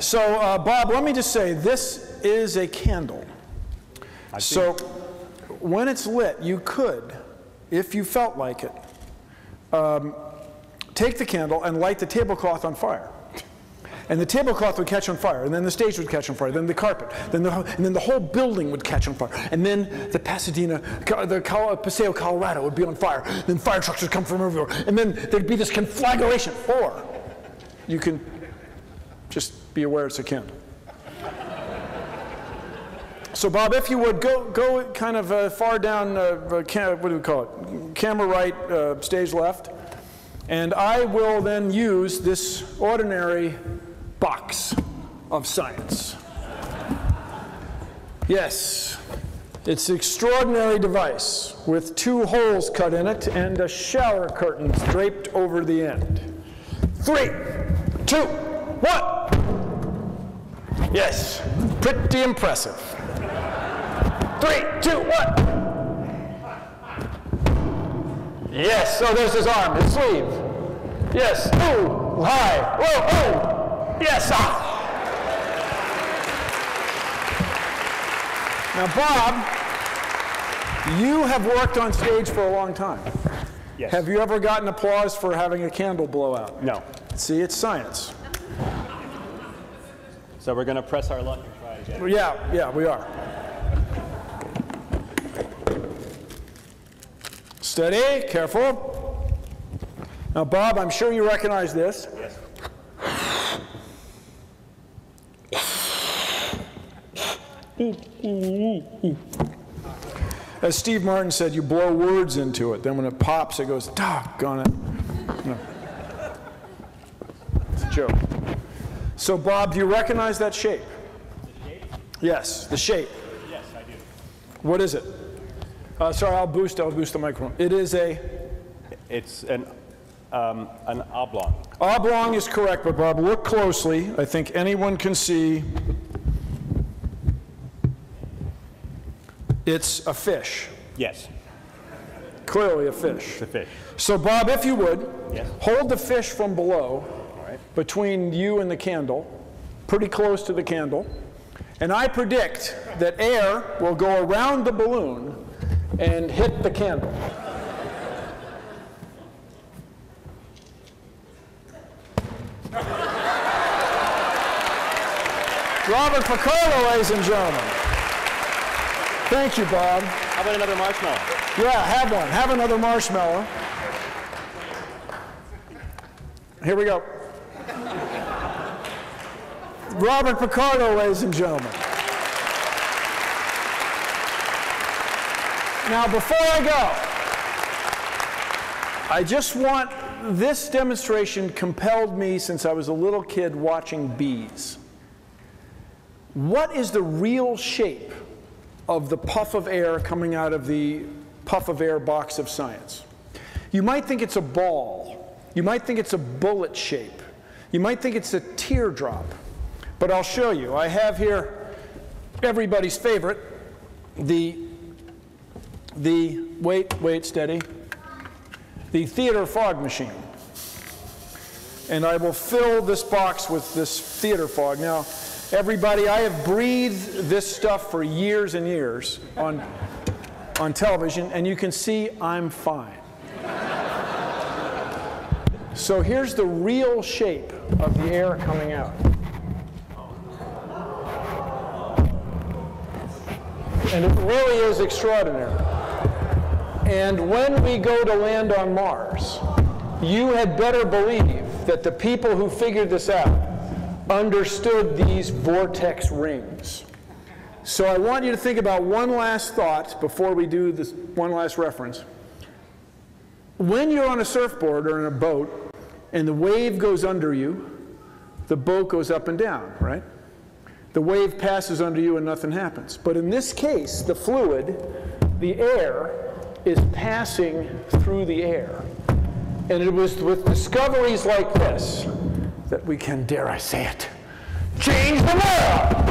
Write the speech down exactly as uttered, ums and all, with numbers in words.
So, uh, Bob, let me just say, this is a candle. I so, see. When it's lit, you could, if you felt like it, um, take the candle and light the tablecloth on fire. And the tablecloth would catch on fire, and then the stage would catch on fire, then the carpet, then the, and then the whole building would catch on fire, and then the Pasadena, the Paseo Colorado would be on fire, then fire trucks would come from everywhere, and then there'd be this conflagration. Or you can just be aware it's a candle. So Bob, if you would, go, go kind of uh, far down, uh, cam what do we call it, camera right, uh, stage left, and I will then use this ordinary box of science. Yes, it's an extraordinary device with two holes cut in it and a shower curtain draped over the end. Three, two, one. Yes, pretty impressive. Three, two, one. Yes, oh, there's his arm, his sleeve. Yes, ooh, high, whoa, ooh, yes, ah. Now, Bob, you have worked on stage for a long time. Yes. Have you ever gotten applause for having a candle blow out? No. See, it's science. So we're going to press our luck and try again. Yeah, yeah, we are. Steady, careful. Now, Bob, I'm sure you recognize this. Yes. As Steve Martin said, you blow words into it. Then when it pops, it goes, doggone it. No. It's a joke. So, Bob, do you recognize that shape? The shape? Yes, the shape. Yes, I do. What is it? Uh, sorry, I'll boost. I'll boost the microphone. It is a. It's an um, an oblong. Oblong is correct, but Bob, look closely. I think anyone can see. It's a fish. Yes. Clearly a fish. It's a fish. So, Bob, if you would, yes. Hold the fish from below. Between you and the candle, pretty close to the candle, and I predict that air will go around the balloon and hit the candle. Robert Picardo, ladies and gentlemen. Thank you, Bob. How about another marshmallow? Yeah, have one. Have another marshmallow. Here we go. Robert Picardo, ladies and gentlemen. Now, before I go, I just want, this demonstration compelled me since I was a little kid watching bees. What is the real shape of the puff of air coming out of the puff of air box of science? You might think it's a ball. You might think it's a bullet shape. You might think it's a teardrop. But I'll show you. I have here everybody's favorite, the, the wait, wait, steady, the theater fog machine. And I will fill this box with this theater fog. Now, everybody, I have breathed this stuff for years and years on, on television, and you can see I'm fine. So here's the real shape of the air coming out. And it really is extraordinary. And when we go to land on Mars, you had better believe that the people who figured this out understood these vortex rings. So I want you to think about one last thought before we do this one last reference. When you're on a surfboard or in a boat and the wave goes under you, the boat goes up and down, right? The wave passes under you and nothing happens. But in this case, the fluid, the air, is passing through the air. And it was with discoveries like this that we can, dare I say it, change the world!